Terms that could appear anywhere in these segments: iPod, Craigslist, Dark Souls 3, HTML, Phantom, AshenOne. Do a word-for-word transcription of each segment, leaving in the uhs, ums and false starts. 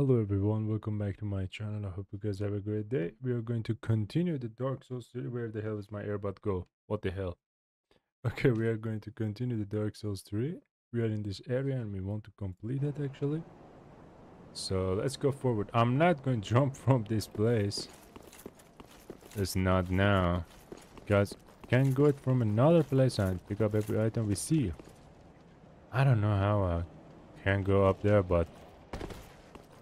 Hello everyone, welcome back to my channel. I hope you guys have a great day. We are going to continue the Dark Souls three. Where the hell is my airbot go? What the hell? Okay, we are going to continue the Dark Souls three. We are in this area and we want to complete it actually. So let's go forward. I'm not going to jump from this place. It's not now. Guys, can go it from another place and pick up every item we see. I don't know how I can go up there, but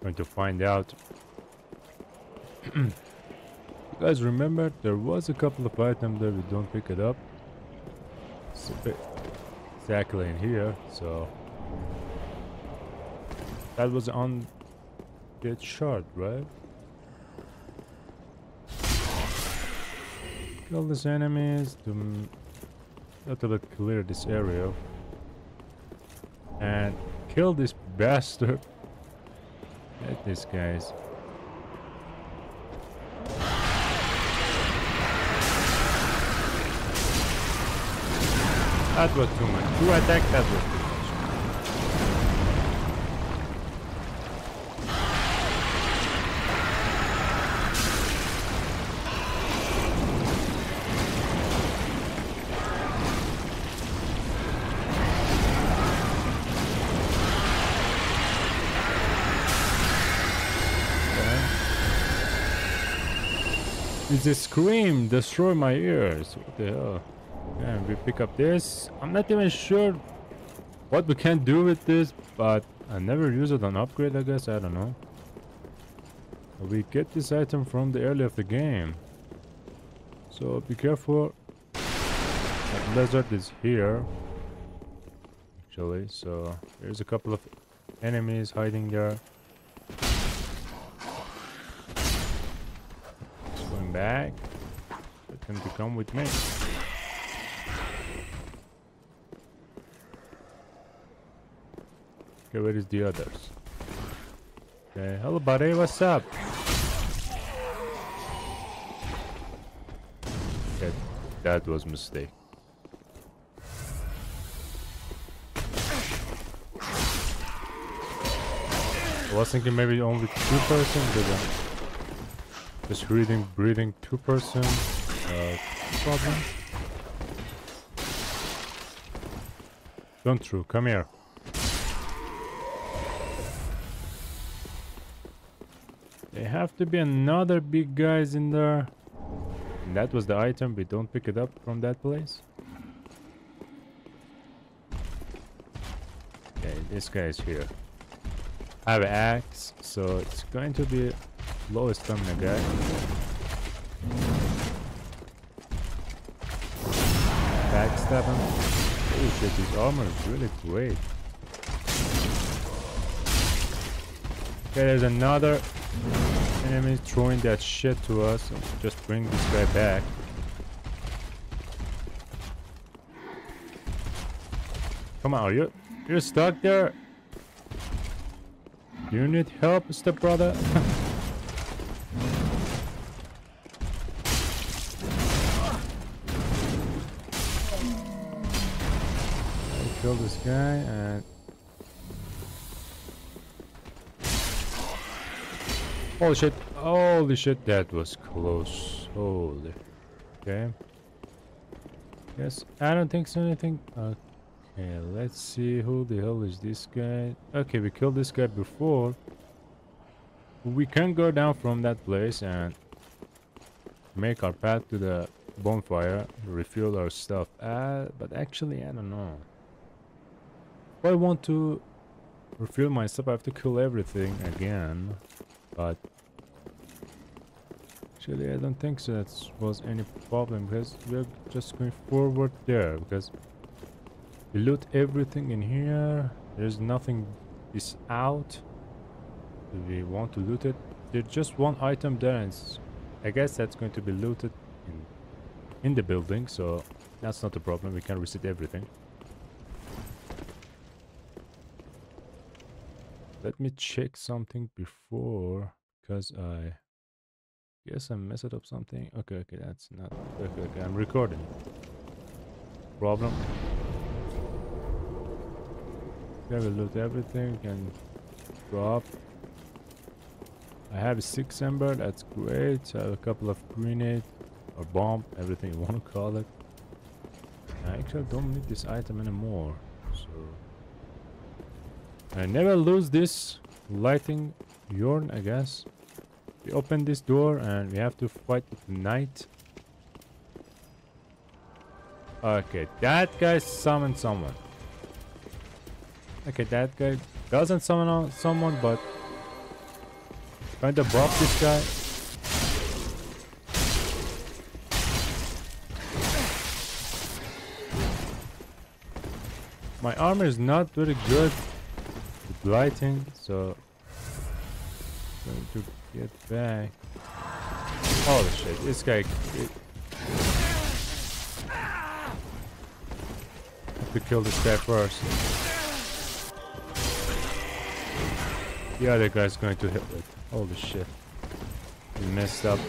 going to find out. You guys remember there was a couple of items that we don't pick it up, so exactly in here, so that was on that shard, right? Kill these enemies to a little bit clear this area and kill this bastard. At this, guys. That was too much. To attack, that was too much. The scream destroy my ears. What the hell? And we pick up this. I'm not even sure what we can do with this, but I never use it on upgrade, I guess. I don't know. We get this item from the early of the game, so be careful. That lizard is here actually, so there's a couple of enemies hiding there. Back. Get him to come with me. Okay, where is the others? Okay, hello buddy, what's up? Okay, that was a mistake. I was thinking maybe only two persons, but then just reading, breathing two person uh, problem. Don't through, come here. They have to be another big guys in there. And that was the item, we don't pick it up from that place. Okay, this guy is here. I have an axe, so it's going to be low stamina guy. Backstab him. Holy shit, his armor is really great. Okay, there's another enemy throwing that shit to us. Just bring this guy back. Come on, are you you're stuck there? Do you need help, stepbrother? Kill this guy and holy shit, holy shit, that was close. Holy. Okay, yes, I don't think so anything. Okay, let's see who the hell is this guy. Okay, we killed this guy before. We can go down from that place and make our path to the bonfire, refuel our stuff. Uh, but actually I don't know. I want to refuel myself. I have to kill everything again, but actually I don't think so that was any problem, because we're just going forward there, because we loot everything in here. There's nothing is out. We want to loot it. There's just one item there and I guess that's going to be looted in, in the building, so that's not a problem. We can reset everything. Let me check something before, because I guess I messed up something. Okay, okay, that's not... Okay, okay, I'm recording. Problem. Okay, we loot everything, we can drop. I have six ember, that's great. I have a couple of grenade or bomb, everything you want to call it. I actually don't need this item anymore, so I never lose this lighting yarn, I guess. We open this door and we have to fight with night. Okay, that guy summoned someone. Okay, that guy doesn't summon someone, but kind of buff this guy. My armor is not very good with lighting, so I'm going to get back. Holy shit, this guy. It, to kill this guy first. The other guy's going to hit it. Holy shit. He messed up.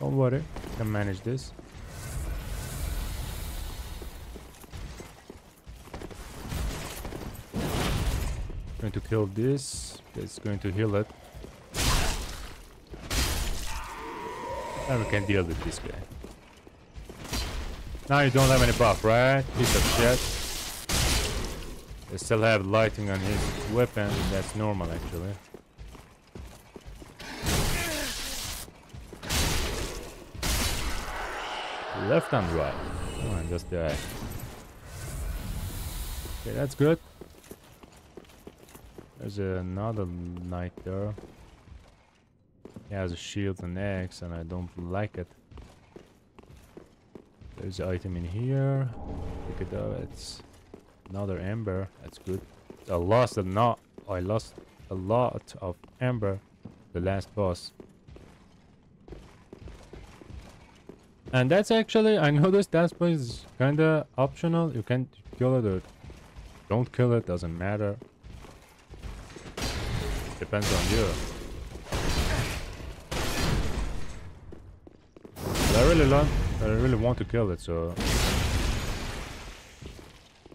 Don't worry, I can manage this. Going to kill this. It's going to heal it. And we can deal with this guy. Now you don't have any buff, right? Piece of shit. They still have lighting on his weapon. That's normal, actually. Left and right. Come on, just die. Okay, that's good. There's another knight there. He has a shield and axe, and I don't like it. There's an item in here. Look at that. It's another ember. That's good. I lost a lot. I lost a lot of ember. The last boss. And that's actually. I noticed that boss is kind of optional. You can kill it or don't kill it. Doesn't matter. Depends on you. But I really love. I really want to kill it, so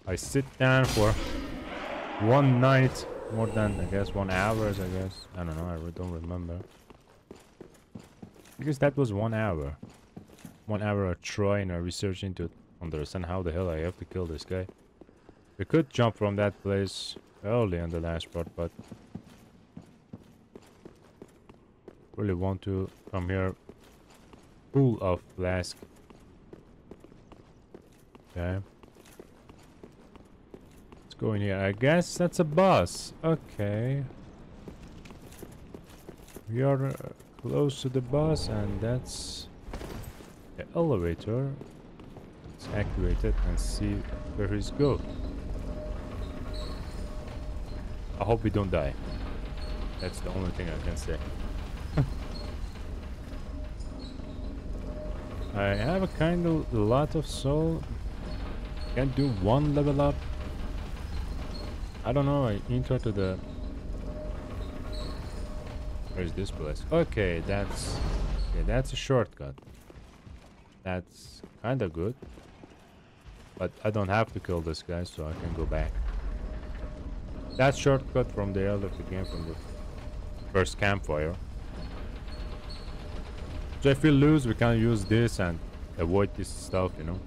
I sit down for one night, more than I guess one hours. I guess I don't know. I don't remember because that was one hour. One hour of trying or researching to understand how the hell I have to kill this guy. We could jump from that place early in the last part, but really want to come here full of flask. Okay. Let's go in here. I guess that's a boss. Okay. We are close to the boss, and that's the elevator. Let's activate it and see where he's going. I hope we don't die. That's the only thing I can say. I have a kind of lot of soul. Can do one level up. I don't know. I enter to the. Where's this place? Okay, that's okay, that's a shortcut. That's kind of good. But I don't have to kill this guy, so I can go back. That shortcut from the end of the game, from the first campfire. So if we lose, we can use this and avoid this stuff, you know.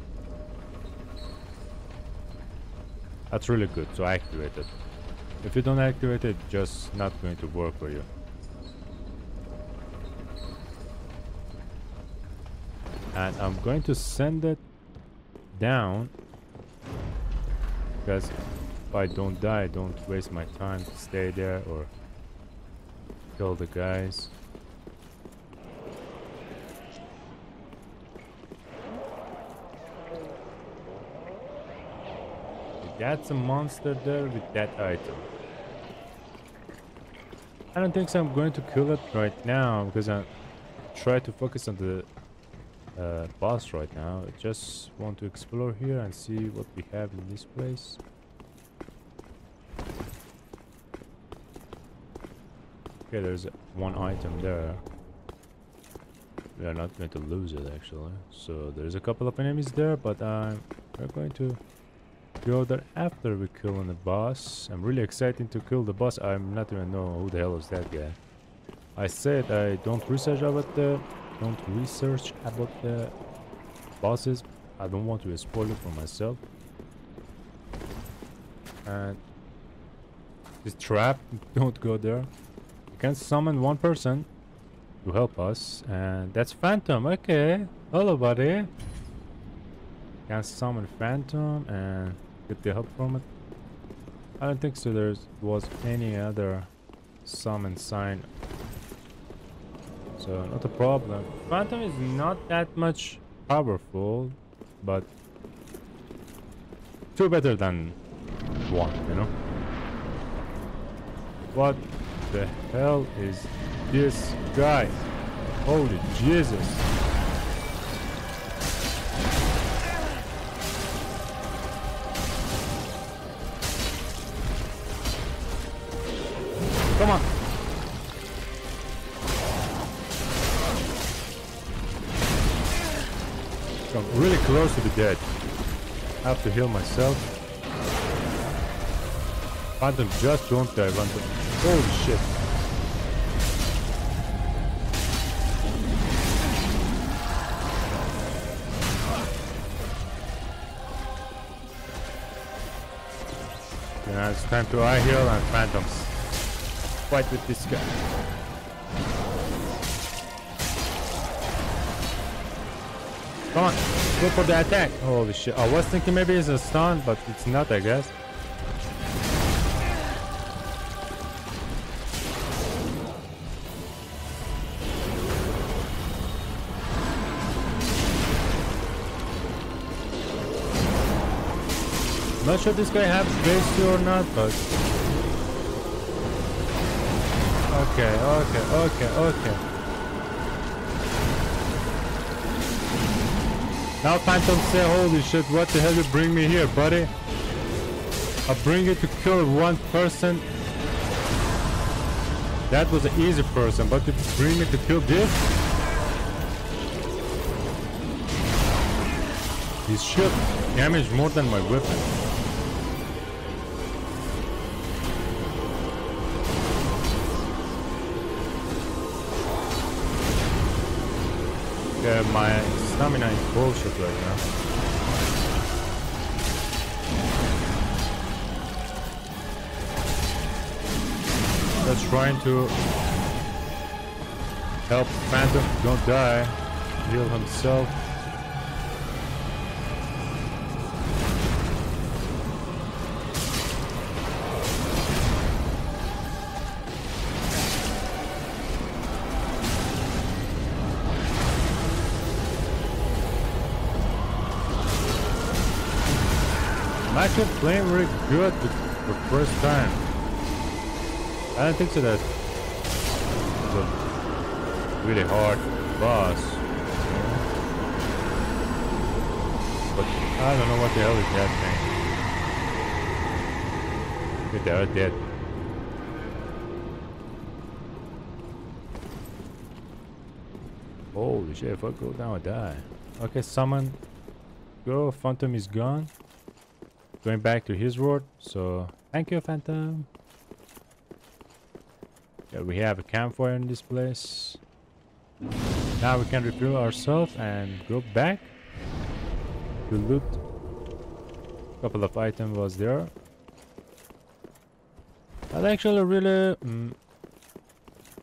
That's really good, so activate it. If you don't activate it, just not going to work for you. And I'm going to send it down. Because if I don't die, I don't waste my time to stay there or kill the guys. That's a monster there with that item. I don't think so I'm going to kill it right now because I try to focus on the uh, boss right now. I just want to explore here and see what we have in this place. Okay, there's one item there. We are not going to lose it actually. So there's a couple of enemies there, but I'm we're going to go there after we kill the boss. I'm really excited to kill the boss. I'm not even know who the hell is that guy. I said I don't research about the don't research about the bosses. I don't want to spoil it for myself. And this trap, don't go there. You can summon one person to help us, and that's Phantom. Okay, hello buddy. Can summon Phantom and get the help from it. I don't think so there was any other summon sign, so not a problem. Phantom is not that much powerful, but two better than one, you know. What the hell is this guy? Holy Jesus. Come on. So I'm really close to the dead. I have to heal myself. Phantom just don't die. Phantom. Holy shit. Okay, now it's time to eye heal and Phantoms. Fight with this guy. Come on, go for the attack. Holy shit, I was thinking maybe it's a stun, but it's not, I guess. Not sure this guy has base or not, but okay, okay, okay, okay. Now Phantom say, holy shit, what the hell you bring me here, buddy? I bring you to kill one person. That was an easy person, but you bring me to kill this? This shit damage more than my weapon. Uh, my stamina is bullshit right now. Just trying to help Phantom don't die, heal himself. I'm actually playing really good for the first time. I don't think so that it's a really hard boss. But I don't know what the hell is that thing. They are dead. Holy shit, if I go down I die. Okay, summon. Go, Phantom is gone. Going back to his world, so thank you, Phantom. Yeah, we have a campfire in this place. Now we can refuel ourselves and go back to loot. A couple of items was there. But actually, really, mm,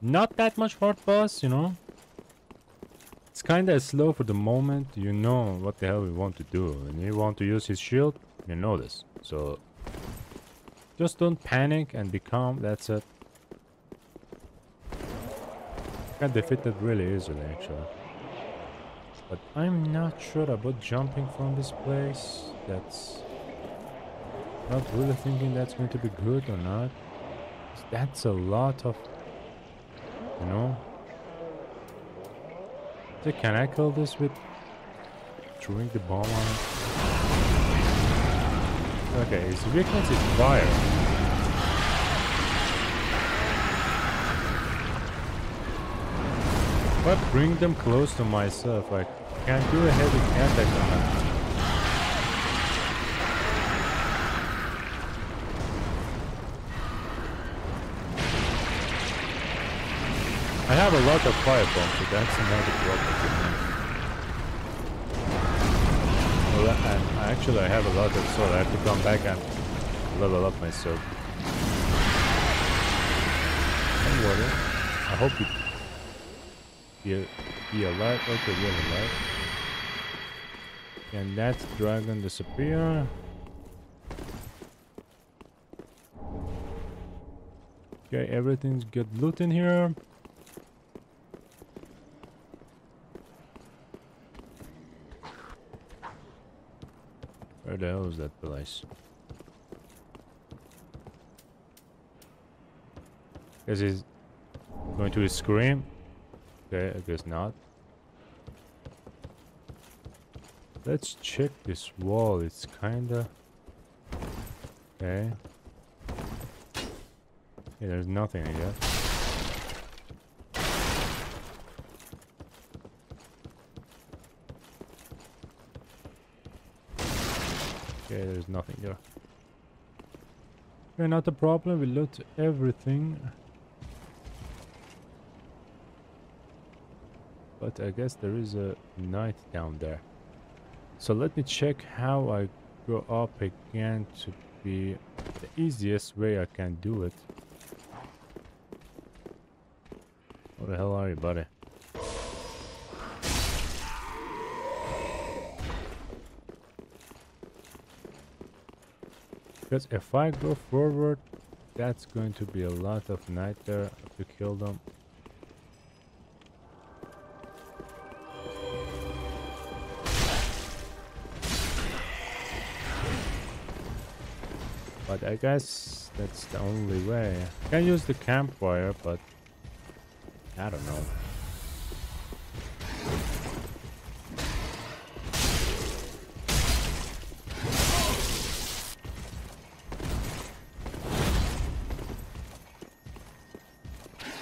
not that much hard boss, you know. It's kind of slow for the moment. You know what the hell we want to do, and we want to use his shield. You know this, so just don't panic and be calm. That's it. I can defeat it really easily actually, but I'm not sure about jumping from this place. That's not really thinking that's going to be good or not. That's a lot of, you know. So can I kill this with throwing the bomb on it? Okay, his weakness is fire. But bring them close to myself. I can't do a heavy attack on them. I have a lot of firebomb, so that's another problem. Well, I, I, actually, I have a lot of sword. I have to come back and level up my sword. And water. I hope you be, be alive. Okay, you're alive. Can that dragon disappear? Okay, everything's got loot in here. Where the hell is that place? Guess he's going to scream. Okay, I guess not. Let's check this wall. It's kinda... Okay. Yeah, there's nothing, I guess. Okay, there's nothing there. Okay, not a problem. We loot everything. But I guess there is a knight down there. So let me check how I go up again to be the easiest way I can do it. Where the hell are you, buddy? Because if I go forward, that's going to be a lot of night there to kill them. But I guess that's the only way. I can use the campfire, but... I don't know.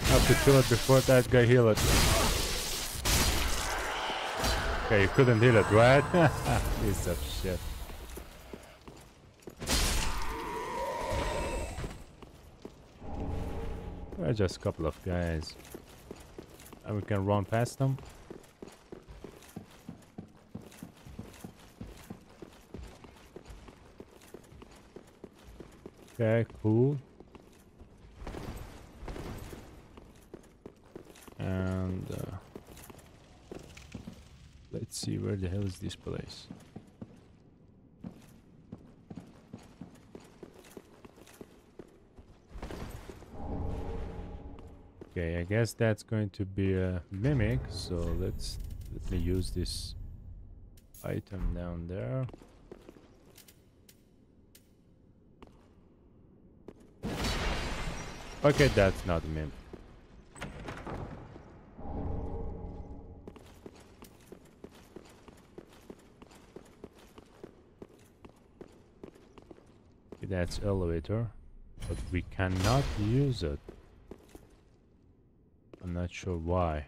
Have to kill it before that guy heal it. Okay, you couldn't heal it, right? Piece of shit. We're just a couple of guys. And we can run past them. Okay, cool. And uh, let's see, where the hell is this place? Okay, I guess that's going to be a mimic, so let's let me use this item down there. Okay, that's not a mimic. Okay, that's elevator, but we cannot use it. I'm not sure why.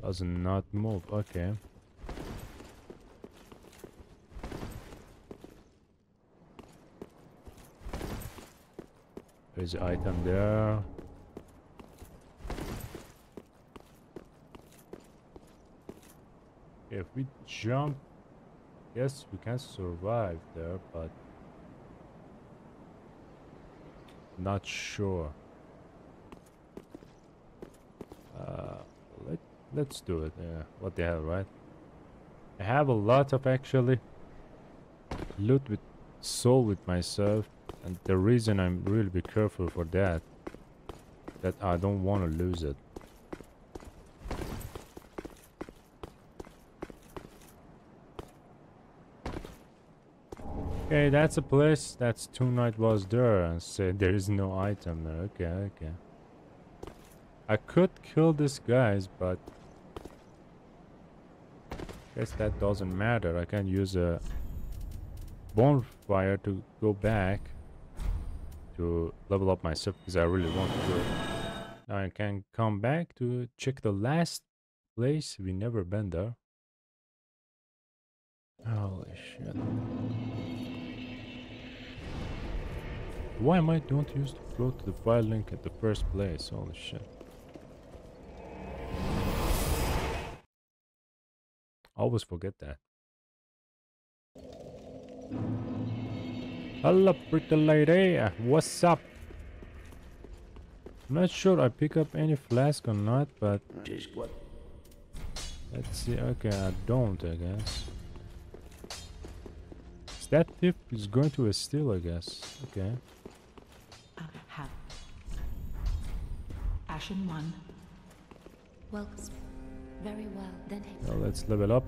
Does not move, okay. There's an item there. If we jump, yes, we can survive there, but not sure. Uh, let, let's do it. Yeah, what the hell, right? I have a lot of actually loot with soul with myself, and the reason I'm really be careful for that, that I don't want to lose it. Okay, that's a place that's two night was there and said there is no item there. Okay, okay. I could kill these guys, but I guess that doesn't matter. I can use a bonfire to go back to level up myself because I really want to do it. Now I can come back to check the last place we never been there. Holy shit. Why am I don't use the flow to the file link at the first place? Holy shit. I always forget that. Hello, pretty lady. What's up? I'm not sure I pick up any flask or not, but let's see. Okay, I don't, I guess. That tip is going to a steal, I guess. Okay. Have Ashen one. Well, very well. Then now let's level up.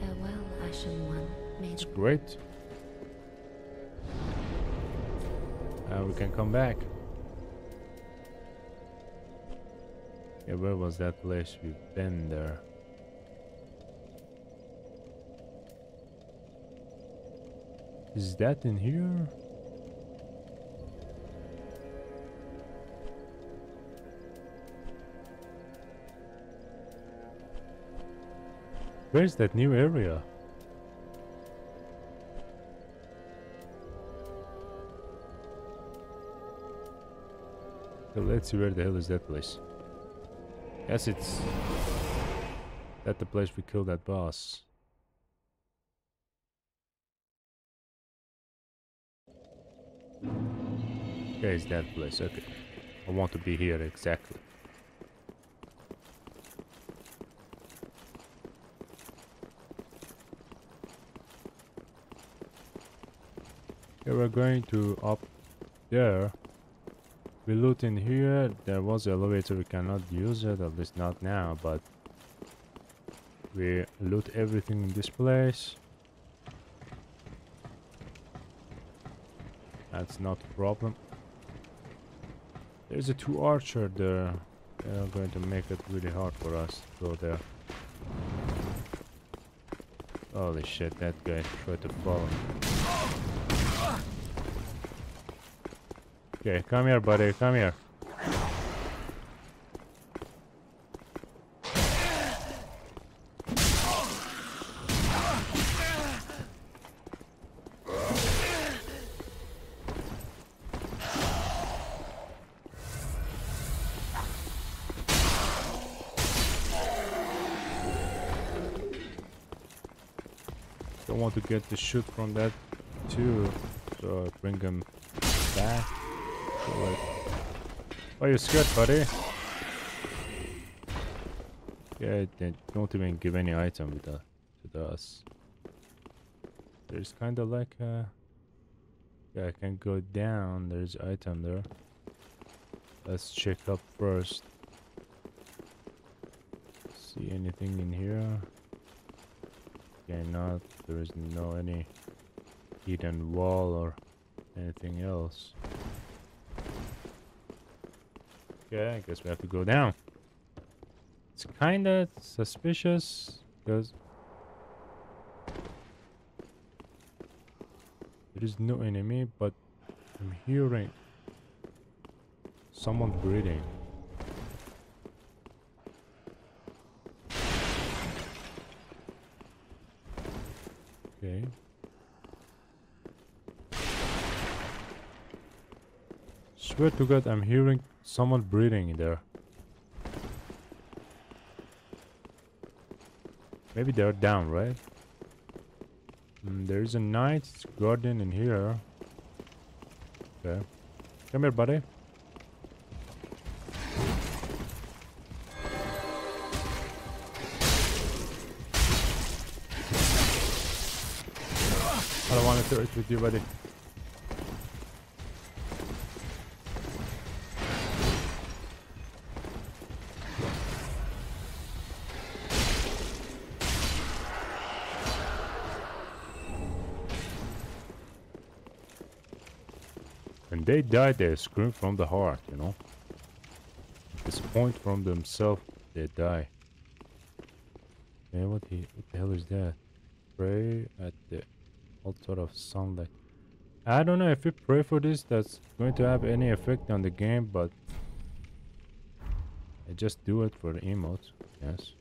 Farewell, Ashen one. It's great. Uh, we can come back. Yeah, where was that place? We've been there. Is that in here? Where's that new area? So let's see, where the hell is that place? Yes, it's that the place we killed that boss. Okay, it's that place. Okay, I want to be here exactly. Okay, we're going to up there. We loot in here. There was an elevator, we cannot use it, at least not now, but we loot everything in this place. That's not a problem. There's a two archer there. They're going to make it really hard for us to go there. Holy shit, that guy tried to follow me. Okay, come here, buddy, come here. Don't want to get the shoot from that too, so bring him back. Why are you scared, buddy? Yeah, they don't even give any item with that to us. There's kind of like a... Yeah, I can go down. There's item there. Let's check up first. See anything in here? Okay, not. There is no any hidden wall or anything else. Yeah, I guess we have to go down. It's kinda suspicious because there is no enemy, but I'm hearing someone breathing. Okay. Swear to God, I'm hearing someone breathing in there. Maybe they're down, right? Mm, there is a knight's guardian in here. Okay. Come here, buddy. I don't want to touch with you, buddy. They died, they scream from the heart, you know. Disappoint from themselves, they die. Yeah, what, he, what the hell is that? Pray at the altar of sunlight. I don't know if we pray for this, that's going to have any effect on the game, but I just do it for the emotes, yes.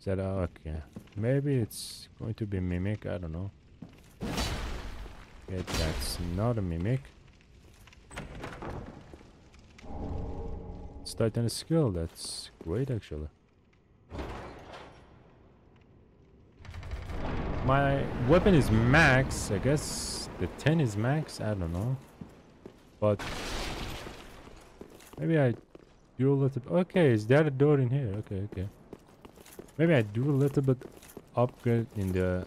Is that okay? Maybe it's going to be mimic, I don't know. Okay, that's not a mimic. It's Titan skill, that's great actually. My weapon is max, I guess the ten is max, I don't know. But maybe I do a little bit. Okay, is there a door in here? Okay, okay. Maybe I do a little bit upgrade in the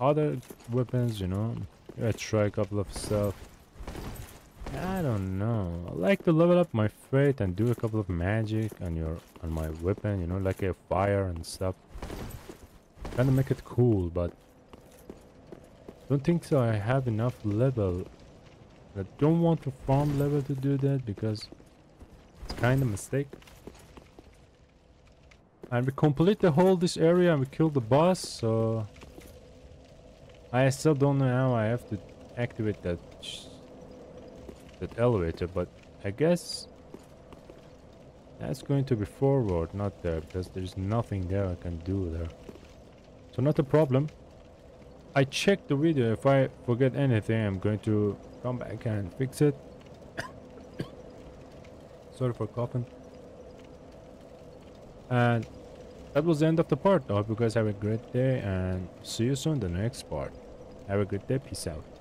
other weapons, you know. Maybe I try a couple of stuff. I don't know. I like to level up my faith and do a couple of magic on your on my weapon, you know, like a fire and stuff. Kinda make it cool, but don't think so I have enough level. I don't want to farm level to do that because it's kind of a mistake. And we complete the whole this area and we kill the boss, so I still don't know how I have to activate that that elevator, but I guess that's going to be forward, not there, because there's nothing there I can do there. So not a problem. I checked the video. If I forget anything, I'm going to come back and fix it. Sorry for coughing. And that was the end of the part. I hope you guys have a great day and see you soon in the next part. Have a good day. Peace out.